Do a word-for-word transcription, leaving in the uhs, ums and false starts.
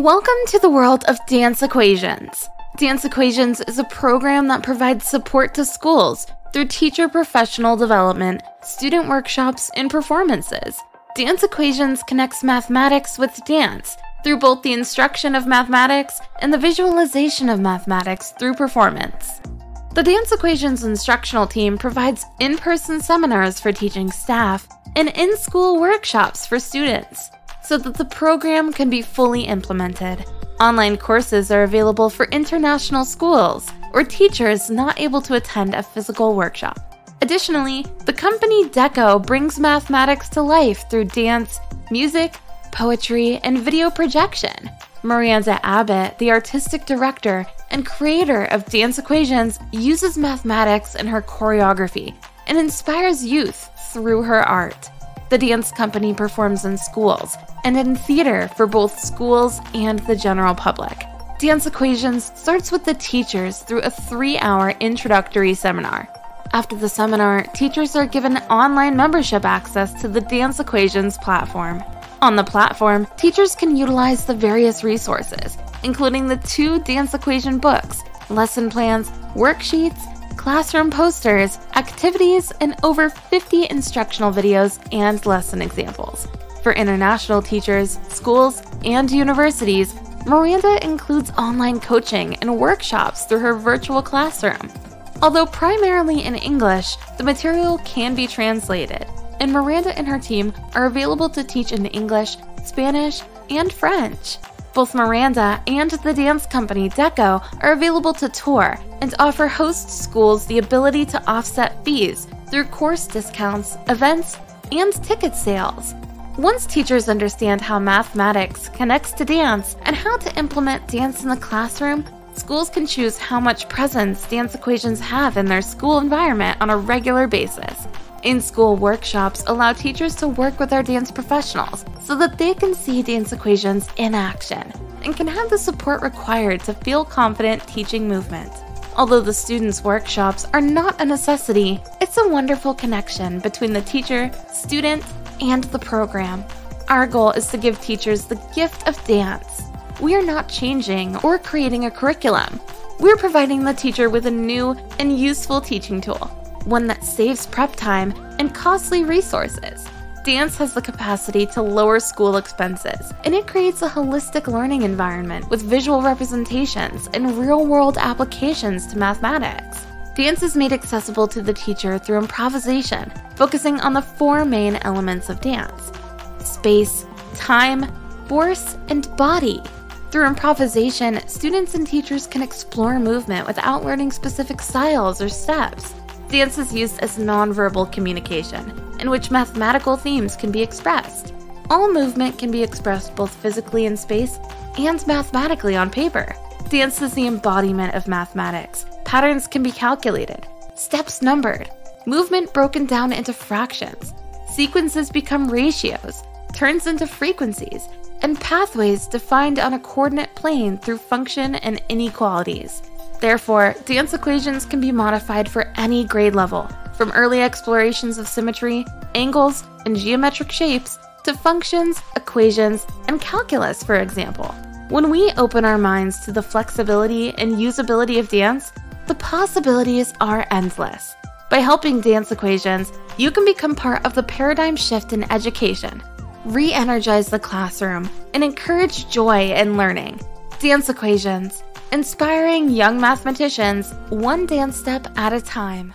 Welcome to the world of Dance Equations. Dance Equations is a program that provides support to schools through teacher professional development, student workshops, and performances. Dance Equations connects mathematics with dance through both the instruction of mathematics and the visualization of mathematics through performance. The Dance Equations instructional team provides in-person seminars for teaching staff and in-school workshops for students so that the program can be fully implemented. Online courses are available for international schools or teachers not able to attend a physical workshop. Additionally, the company Deco brings mathematics to life through dance, music, poetry, and video projection. Miranda Abbott, the artistic director and creator of Dance Equations, uses mathematics in her choreography and inspires youth through her art. The dance company performs in schools and in theater for both schools and the general public. Dance Equations starts with the teachers through a three-hour introductory seminar. After the seminar, teachers are given online membership access to the Dance Equations platform. On the platform, teachers can utilize the various resources, including the two Dance Equation books, lesson plans, worksheets, classroom posters, activities, and over fifty instructional videos and lesson examples. For international teachers, schools, and universities, Miranda includes online coaching and workshops through her virtual classroom. Although primarily in English, the material can be translated, and Miranda and her team are available to teach in English, Spanish, and French. Both Miranda and the dance company Deco are available to tour and offer host schools the ability to offset fees through course discounts, events, and ticket sales. Once teachers understand how mathematics connects to dance and how to implement dance in the classroom, schools can choose how much presence Dance Equations have in their school environment on a regular basis. In-school workshops allow teachers to work with our dance professionals so that they can see Dance Equations in action and can have the support required to feel confident teaching movement. Although the students' workshops are not a necessity, it's a wonderful connection between the teacher, student, and the program. Our goal is to give teachers the gift of dance. We are not changing or creating a curriculum. We're providing the teacher with a new and useful teaching tool, one that saves prep time and costly resources. Dance has the capacity to lower school expenses, and it creates a holistic learning environment with visual representations and real-world applications to mathematics. Dance is made accessible to the teacher through improvisation, focusing on the four main elements of dance: space, time, force, and body. Through improvisation, students and teachers can explore movement without learning specific styles or steps. Dance is used as nonverbal communication, in which mathematical themes can be expressed. All movement can be expressed both physically in space and mathematically on paper. Dance is the embodiment of mathematics. Patterns can be calculated, steps numbered, movement broken down into fractions, sequences become ratios, turns into frequencies, and pathways defined on a coordinate plane through function and inequalities. Therefore, Dance Equations can be modified for any grade level, from early explorations of symmetry, angles, and geometric shapes to functions, equations, and calculus, for example. When we open our minds to the flexibility and usability of dance, the possibilities are endless. By helping Dance Equations, you can become part of the paradigm shift in education, re-energize the classroom, and encourage joy in learning. Dance Equations. Inspiring young mathematicians, one dance step at a time.